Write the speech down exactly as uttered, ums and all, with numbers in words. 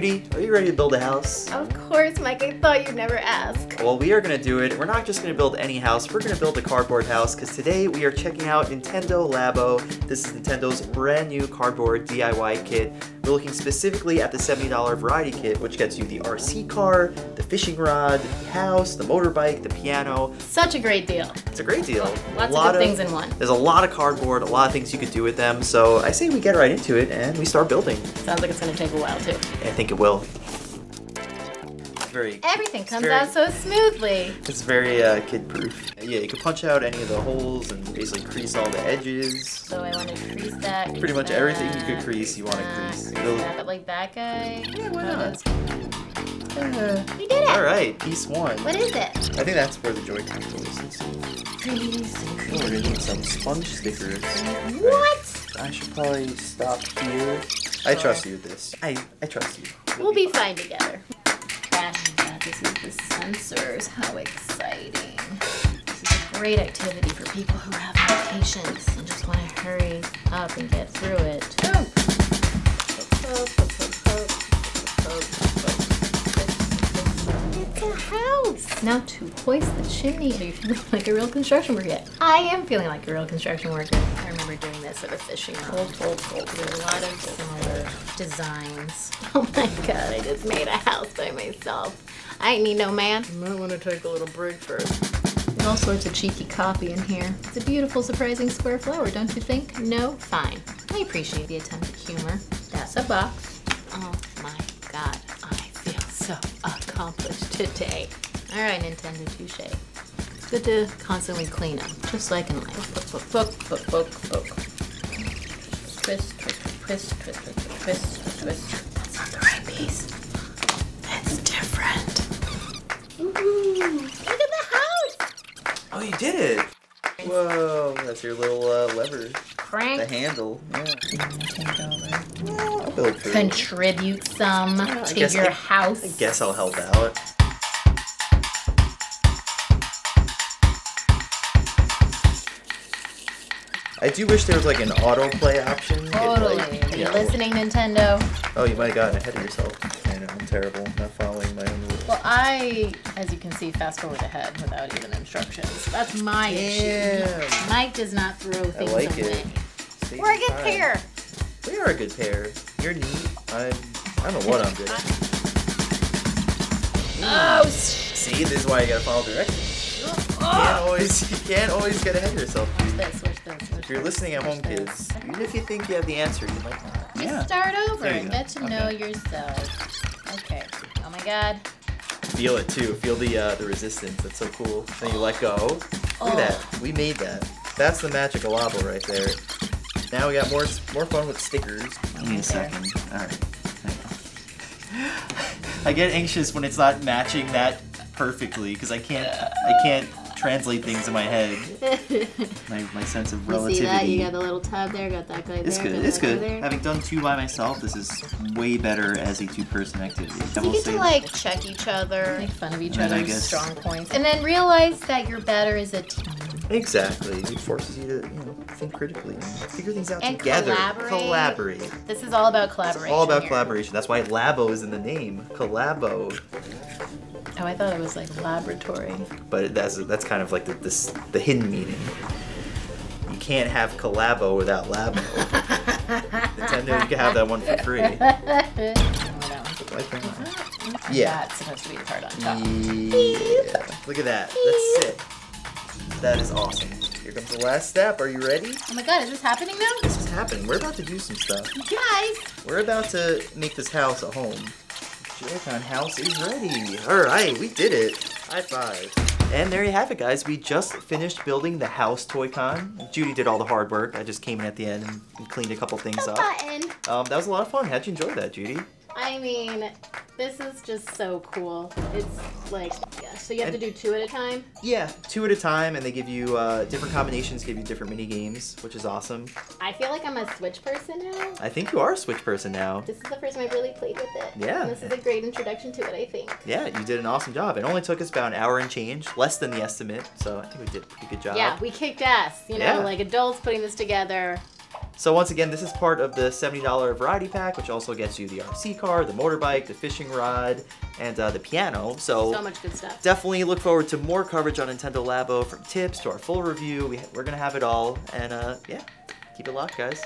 Judi, are you ready to build a house? Of course, Mike. I thought you'd never ask. Well, we are going to do it. We're not just going to build any house. We're going to build a cardboard house because today we are checking out Nintendo Labo. This is Nintendo's brand new cardboard D I Y kit. We're looking specifically at the seventy dollar variety kit, which gets you the R C car, the fishing rod, the house, the motorbike, the piano. Such a great deal. It's a great deal. Well, lots a lot of good of, things in one. There's a lot of cardboard, a lot of things you could do with them. So I say we get right into it and we start building. Sounds like it's going to take a while too. I think it will. Very, Everything comes very, out so smoothly. It's very uh, kid-proof. Yeah, you can punch out any of the holes and basically crease all the edges. So I want to crease that. Crease Pretty much that, everything you could crease, you want to crease. crease that, but like that guy. Yeah, why not? Uh, we did it. All right, piece one. What is it? I think that's where the Joy-Con goes. Let's see. Crease. Oh, we're gonna need some sponge stickers. What? Right. I should probably stop here. Sure. I trust you with this. I I trust you. We'll, we'll be, be fine, fine together. This is the sensors. How exciting. This is a great activity for people who have no patience and just want to hurry up and get through it. Oh. It's a house. Now to hoist the chimney. Are you feeling like a real construction worker yet? I am feeling like a real construction worker. I remember doing this at a fishing rod. Hold, hold, hold. There's a lot of similar designs. Oh my god, I just made a house by myself. I ain't need no man. You might want to take a little break first. There's all sorts of cheeky copy in here. It's a beautiful, surprising square flower, don't you think? No? Fine. I appreciate the attempt at humor. That's a box. Oh my god, I feel so accomplished today. All right, Nintendo touche. It's good to constantly clean up, just like in life. Book, book, book, book, book, book. Twist, twist, twist, twist, twist, twist, twist. That's not the right piece. That's different. Oh, you did it! Whoa, that's your little uh, lever. Crank. The handle. Yeah. Well, I'll build through. Contribute some yeah, to your I, house. I guess I'll help out. I do wish there was like an autoplay option. Totally. Like, Are you yeah, listening, well, Nintendo? Oh, you might have gotten ahead of yourself. I know, I'm terrible. Not following my own rules. Well, I, as you can see, fast forward ahead without even instructions. That's my Damn. issue. Mike does not throw things I like away. It. See, We're a good time. pair. We are a good pair. You're neat. I'm, I don't know what I'm good at. Oh! See, this is why you gotta follow directions. Oh. You, can't always, you can't always get ahead of yourself, dude. Watch this, watch this, watch if you're listening at home, kids, this. even if you think you have the answer, you might not. Just yeah. start over and get to okay. know yourself. Okay. Oh my god. Feel it too. Feel the uh, the resistance. That's so cool. Then you let go. Look oh. at that. We made that. That's the magic of Labo right there. Now we got more more fun with stickers. Give me a second. All right. I get anxious when it's not matching that perfectly because I can't I can't translate things in my head. My, my sense of relativity. You see that? You got the little tub there. Got that guy there. It's good. It's good. There. Having done two by myself, this is way better as a two-person activity. So you get to like that. check each other, make fun of each other's strong points, and then realize that you're better as a team. Exactly. It forces you to you know think critically, figure things out and together, collaborate. collaborate. This is all about collaboration. It's all about here. collaboration. That's why Labo is in the name. Collabo. Oh, I thought it was like laboratory. But that's that's kind of like the this, the hidden meaning. You can't have collabo without Labo. Nintendo, you can have that one for free. Oh, that one. Yeah. That's supposed to be the part on top. Yeah. Look at that. That's it. That is awesome. Here comes the last step. Are you ready? Oh my god, is this happening now? This is happening. We're about to do some stuff. You guys! We're about to make this house a home. Joy-Con house is ready. All right, we did it. High five. And there you have it, guys. We just finished building the house Toy-Con. Judi did all the hard work. I just came in at the end and cleaned a couple things up. Um, that was a lot of fun. How'd you enjoy that, Judi? I mean, this is just so cool. It's like, yeah, so you have and, to do two at a time? Yeah, two at a time, and they give you uh, different combinations, give you different mini games, which is awesome. I feel like I'm a Switch person now. I think you are a Switch person now. This is the first time I've really played with it. Yeah. And this is a great introduction to it, I think. Yeah, you did an awesome job. It only took us about an hour and change, less than the estimate, so I think we did a pretty good job. Yeah, we kicked ass, you know, yeah. like adults putting this together. So once again, this is part of the seventy dollar variety pack, which also gets you the R C car, the motorbike, the fishing rod, and uh, the piano. So, so much good stuff. Definitely look forward to more coverage on Nintendo Labo, from tips to our full review. We, we're going to have it all. And uh, yeah, keep it locked, guys.